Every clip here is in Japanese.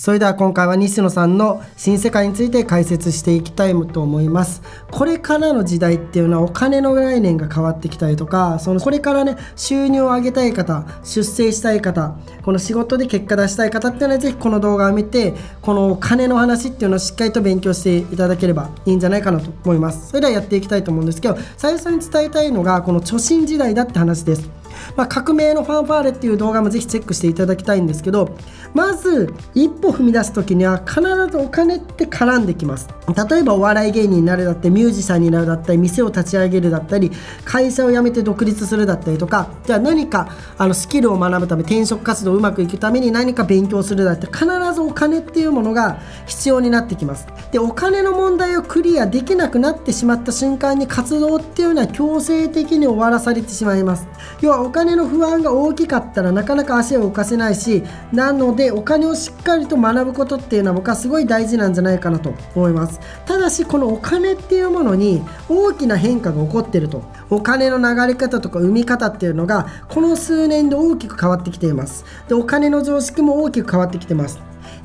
それでは今回は西野さんの新世界について解説していきたいと思います。これからの時代っていうのはお金の概念が変わってきたりとか、そのこれからね、収入を上げたい方、出世したい方、この仕事で結果出したい方っていうのはぜひこの動画を見て、このお金の話っていうのをしっかりと勉強していただければいいんじゃないかなと思います。それではやっていきたいと思うんですけど、最初に伝えたいのがこの貯金時代だって話です。革命のファンファーレっていう動画もぜひチェックしていただきたいんですけど、まず一歩踏み出す時には必ずお金って絡んできます。例えばお笑い芸人になるだったり、ミュージシャンになるだったり、店を立ち上げるだったり、会社を辞めて独立するだったりとか、じゃあ何かスキルを学ぶため、転職活動をうまくいくために何か勉強するだったり、必ずお金っていうものが必要になってきます。で、お金の問題をクリアできなくなってしまった瞬間に活動っていうのは強制的に終わらされてしまいます。要はお金の不安が大きかったらなかなか足を動かせないし、なのでお金をしっかりと学ぶことっていうのは僕はすごい大事なんじゃないかなと思います。ただしこのお金っていうものに大きな変化が起こっていると、お金の流れ方とか生み方っていうのがこの数年で大きく変わってきています。で、お金の常識も大きく変わってきてます。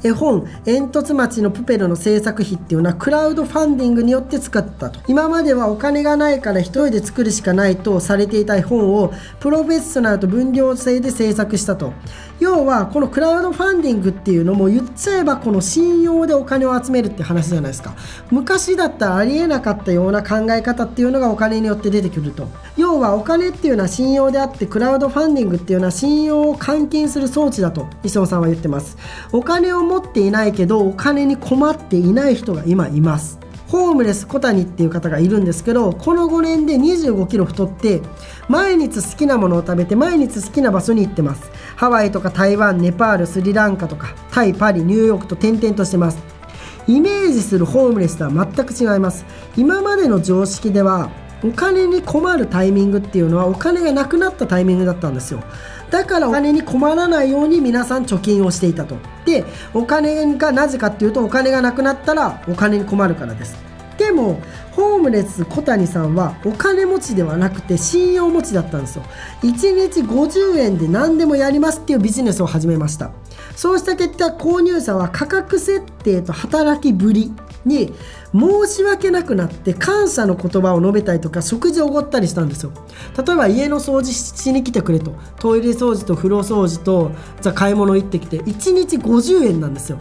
絵本「煙突町のプペル」の制作費っていうのはクラウドファンディングによって作ったと。今まではお金がないから一人で作るしかないとされていた絵本をプロフェッショナルと分業制で制作したと。要はこのクラウドファンディングっていうのも言っちゃえばこの信用でお金を集めるって話じゃないですか。昔だったらありえなかったような考え方っていうのがお金によって出てくると。要はお金っていうのは信用であって、クラウドファンディングっていうのは信用を換金する装置だと西野さんは言ってます。お金を持っていないけどお金に困っていない人が今います。ホームレス小谷っていう方がいるんですけど、この5年で25キロ太って、毎日好きなものを食べて、毎日好きな場所に行ってます。ハワイとか台湾、ネパール、スリランカとかタイ、パリ、ニューヨークと転々としてます。イメージするホームレスとは全く違います。今までの常識ではお金に困るタイミングっていうのはお金がなくなったタイミングだったんですよ。だからお金に困らないように皆さん貯金をしていたと。で、お金がなぜかっていうと、お金がなくなったらお金に困るからです。でもホームレス小谷さんはお金持ちではなくて信用持ちだったんですよ。1日50円で何でもやりますっていうビジネスを始めました。そうした結果、購入者は価格設定と働きぶりに申し訳なくなって感謝の言葉を述べたりとか、食事をおごったりしたんですよ。例えば家の掃除しに来てくれと、トイレ掃除と風呂掃除と、じゃあ買い物行ってきて、1日50円なんですよ。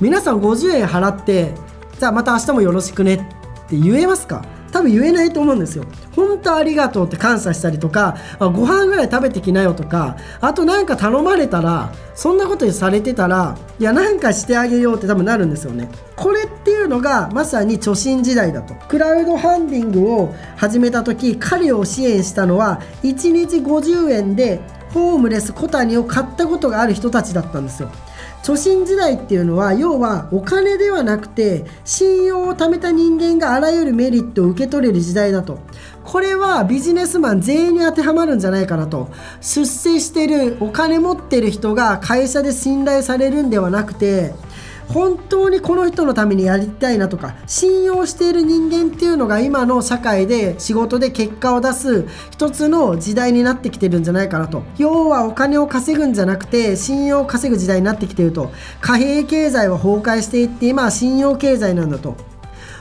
皆さん50円払って、じゃあまた明日もよろしくねって言えますか？多分言えないと思うんですよ。本当ありがとうって感謝したりとか、ご飯ぐらい食べてきなよとか、あとなんか頼まれたら、そんなことされてたら、いやなんかしてあげようって多分なるんですよね。これっていうのがまさに貯金時代だと。クラウドファンディングを始めた時、彼を支援したのは1日50円でホームレス小谷を買ったことがある人たちだったんですよ。貯金時代っていうのは、要はお金ではなくて信用を貯めた人間があらゆるメリットを受け取れる時代だと。これはビジネスマン全員に当てはまるんじゃないかなと。出世してる、お金持ってる人が会社で信頼されるんではなくて、本当にこの人のためにやりたいなとか信用している人間っていうのが今の社会で仕事で結果を出す一つの時代になってきてるんじゃないかなと。要はお金を稼ぐんじゃなくて信用を稼ぐ時代になってきてると。貨幣経済は崩壊していって、今は信用経済なんだと。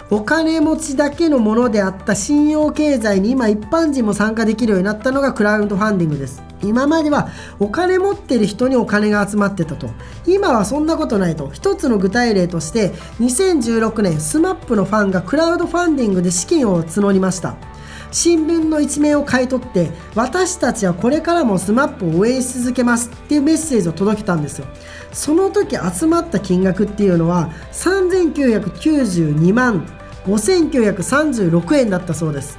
お金持ちだけのものであった信用経済に今一般人も参加できるようになったのがクラウドファンディングです。今まではお金持ってる人にお金が集まってたと。今はそんなことないと。一つの具体例として、2016年 SMAP のファンがクラウドファンディングで資金を募りました。新聞の一面を買い取って、私たちはこれからも SMAP を応援し続けますっていうメッセージを届けたんですよ。その時集まった金額っていうのは3992万5936円だったそうです。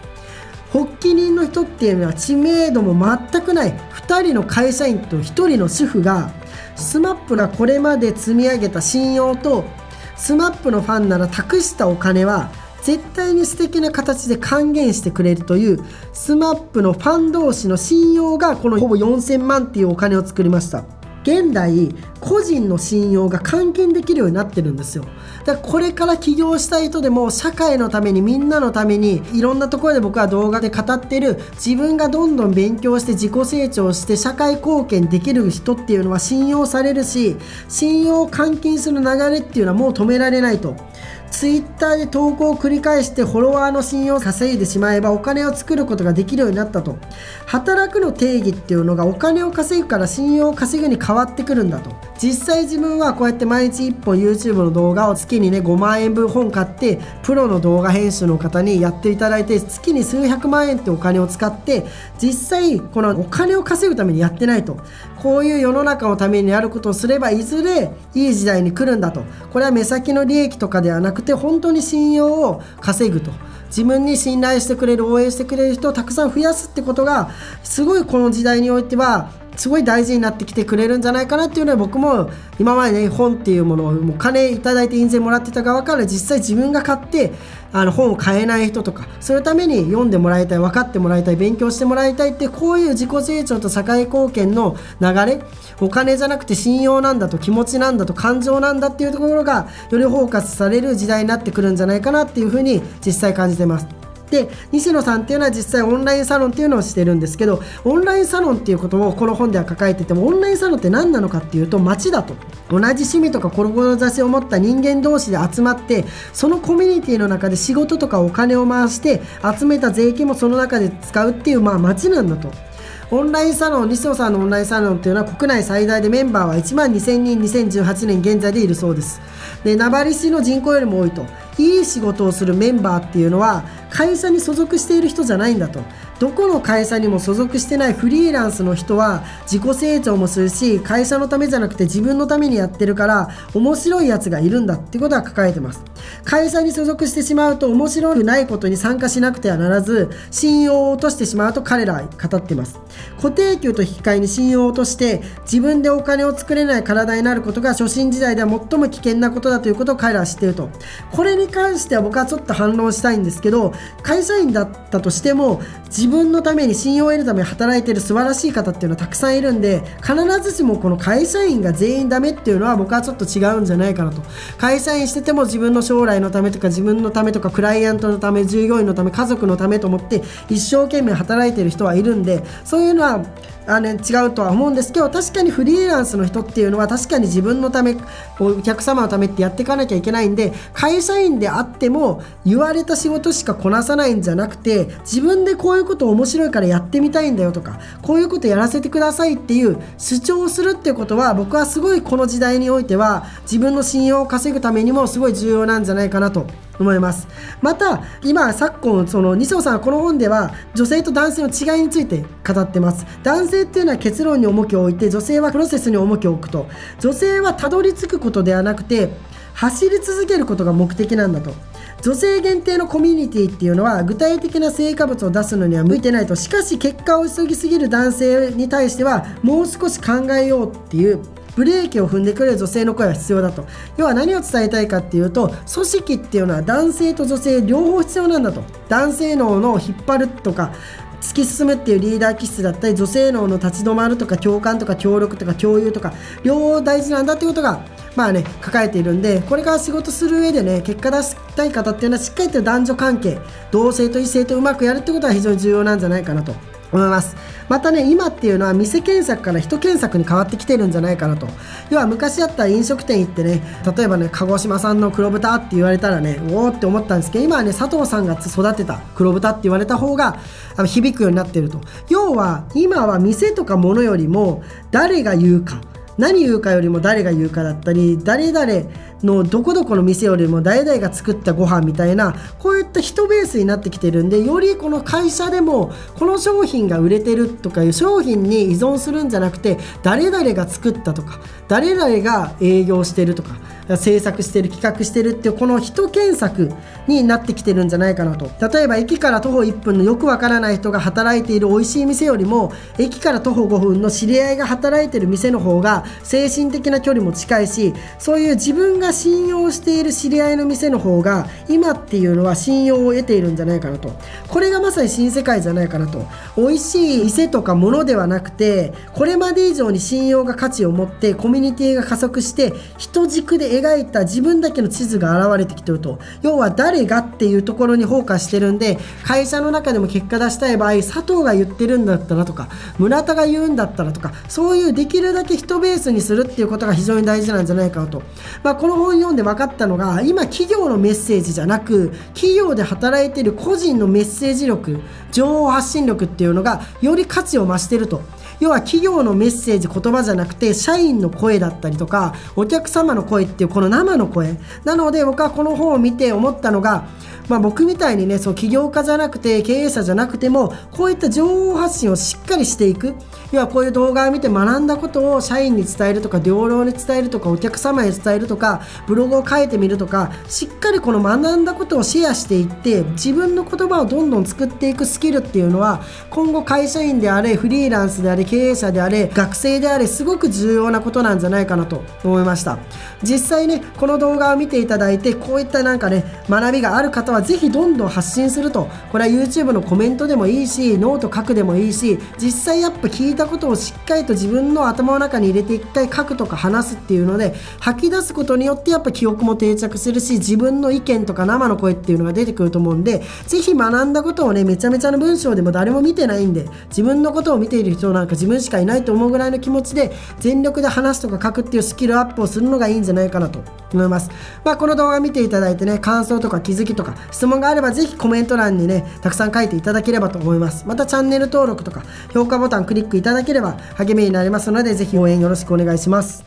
発起人の人っていうのは知名度も全くない2人の会社員と1人の主婦が、SMAP がこれまで積み上げた信用と SMAP のファンなら託したお金は絶対に素敵な形で還元してくれるという SMAP のファン同士の信用が、このほぼ4000万っていうお金を作りました。現代個人の信用が換金できるようになってるんですよ。だからこれから起業した人でも社会のためにみんなのためにいろんなところで僕は動画で語ってる自分がどんどん勉強して自己成長して社会貢献できる人っていうのは信用されるし、信用を換金する流れっていうのはもう止められないと。ツイッターで投稿を繰り返してフォロワーの信用を稼いでしまえばお金を作ることができるようになったと。働くの定義っていうのがお金を稼ぐから信用を稼ぐに変わってくるんだと。実際自分はこうやって毎日1本 YouTube の動画を月にね5万円分本買ってプロの動画編集の方にやっていただいて月に数百万円ってお金を使って実際このお金を稼ぐためにやってないと。こういう世の中のためにやることをすればいずれいい時代に来るんだと。これは目先の利益とかではなくて本当に信用を稼ぐと。自分に信頼してくれる応援してくれる人をたくさん増やすってことがすごいこの時代においてはすごい大事になってきてくれるんじゃないかなっていうのは僕も今までね本っていうものをお金いただいて印税もらってた側から実際自分が買って本を買えない人とかそのために読んでもらいたい分かってもらいたい勉強してもらいたいってこういう自己成長と社会貢献の流れ、お金じゃなくて信用なんだと気持ちなんだと感情なんだっていうところがよりフォーカスされる時代になってくるんじゃないかなっていうふうに実際感じてます。で西野さんっていうのは実際オンラインサロンっていうのをしてるんですけど、オンラインサロンっていうことをこの本では抱えててもオンラインサロンって何なのかっていうと街だと。同じ趣味とか志を持った人間同士で集まってそのコミュニティの中で仕事とかお金を回して集めた税金もその中で使うっていう街なんだと。オンラインサロン、西野さんのオンラインサロンというのは国内最大でメンバーは12,000人2018年現在でいるそうです。で名張市の人口よりも多いと。いい仕事をするメンバーっていうのは会社に所属している人じゃないんだと。どこの会社にも所属してないフリーランスの人は自己成長もするし会社のためじゃなくて自分のためにやってるから面白いやつがいるんだってことは抱えてます。会社に所属してしまうと面白くないことに参加しなくてはならず信用を落としてしまうと彼らは語ってます。固定給と引き換えに信用を落として自分でお金を作れない体になることが初心時代では最も危険なことだということを彼らは知っていると。これに関しては僕はちょっと反論したいんですけど、会社員だったとしても自分のために信用を得るために働いている素晴らしい方っていうのはたくさんいるんで必ずしもこの会社員が全員ダメっていうのは僕はちょっと違うんじゃないかなと。会社員してても自分の将来のためとか自分のためとかクライアントのため従業員のため家族のためと思って一生懸命働いている人はいるんでそういうのは違うとは思うんですけど、確かにフリーランスの人っていうのは確かに自分のためお客様のためってやっていかなきゃいけないんで会社員であっても言われた仕事しかこなさないんじゃなくて自分でこういうこと面白いからやってみたいんだよとかこういうことやらせてくださいっていう主張をするっていうことは僕はすごいこの時代においては自分の信用を稼ぐためにもすごい重要なんじゃないかなと思います。また今昨今その西野さんはこの本では女性と男性の違いについて語ってます。男性っていうのは結論に重きを置いて女性はプロセスに重きを置くと。女性はたどり着くことではなくて走り続けることが目的なんだと。女性限定のコミュニティっていうのは具体的な成果物を出すのには向いてないと。しかし結果を急ぎすぎる男性に対してはもう少し考えようっていうブレーキを踏んでくれる女性の声は必要だと。要は何を伝えたいかっていうと組織っていうのは男性と女性両方必要なんだと。男性脳を引っ張るとか突き進むっていうリーダー気質だったり女性脳の立ち止まるとか共感とか協力とか共有とか両方大事なんだっていうことが抱えているんで、これから仕事する上でね結果出したい方っていうのはしっかりと男女関係同性と異性とうまくやるってことは非常に重要なんじゃないかなと思います。またね今っていうのは店検索から人検索に変わってきてるんじゃないかなと。要は昔だったら飲食店行ってね例えばね鹿児島産の黒豚って言われたらねおーって思ったんですけど今はね佐藤さんが育てた黒豚って言われた方が響くようになってると。要は今は店とか物よりも誰が言うか何言うかよりも誰が言うかだったり誰々のどこどこの店よりも誰々が作ったご飯みたいなこういった人ベースになってきてるんでよりこの会社でもこの商品が売れてるとかいう商品に依存するんじゃなくて誰々が作ったとか誰々が営業してるとか制作してる企画してるっていうこの人検索になってきてるんじゃないかなと。例えば駅から徒歩1分のよくわからない人が働いている美味しい店よりも駅から徒歩5分の知り合いが働いてる店の方が精神的な距離も近いしそういう自分がが信用している知り合いの店の方が今っていうのは信用を得ているんじゃないかなと。これがまさに新世界じゃないかなと。美味しい店とかものではなくて、これまで以上に信用が価値を持ってコミュニティが加速して人軸で描いた自分だけの地図が現れてきてると。要は誰がっていうところにフォーカスしてるんで、会社の中でも結果出したい場合、佐藤が言ってるんだったらとか村田が言うんだったらとか、そういうできるだけ人ベースにするっていうことが非常に大事なんじゃないかなと。この本読んで分かったのが、今企業のメッセージじゃなく企業で働いている個人のメッセージ力、情報発信力っていうのがより価値を増していると。要は企業のメッセージ、言葉じゃなくて社員の声だったりとかお客様の声っていう、この生の声なので、僕はこの本を見て思ったのが、僕みたいにね、そう起業家じゃなくて経営者じゃなくても、こういった情報発信をしっかりしていく。要はこういう動画を見て学んだことを社員に伝えるとか同僚に伝えるとかお客様に伝えるとかブログを書いてみるとか、しっかりこの学んだことをシェアしていって自分の言葉をどんどん作っていくスキルっていうのは、今後会社員であれフリーランスであれ経営者であれ学生であれ、すごく重要なことなんじゃないかなと思いました。実際ね、この動画を見ていただいてこういったなんかね学びがある方はぜひどんどん発信すると。これは YouTube のコメントでもいいしノート書くでもいいし、実際やっぱ聞いたことをしっかりと自分の頭の中に入れて一回書くとか話すっていうので、吐き出すことによってやっぱ記憶も定着するし、自分の意見とか生の声っていうのが出てくると思うんで、ぜひ学んだことをね、めちゃめちゃの文章でも誰も見てないんで、自分のことを見ている人なんか自分しかいないと思うぐらいの気持ちで全力で話すとか書くっていうスキルアップをするのがいいんじゃないかなと思います。この動画見ていただいてね、感想とか気づきとか質問があればぜひコメント欄にねたくさん書いていただければと思います。またチャンネル登録とか評価ボタンクリックいただければ励みになりますので、ぜひ応援よろしくお願いします。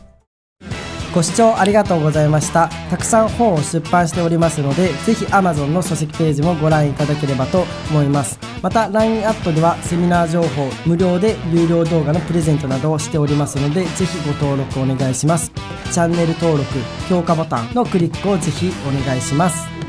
ご視聴ありがとうございました。たくさん本を出版しておりますので、ぜひ Amazon の書籍ページもご覧いただければと思います。また LINE アットではセミナー情報、無料で有料動画のプレゼントなどをしておりますので、ぜひご登録お願いします。チャンネル登録、評価ボタンのクリックをぜひお願いします。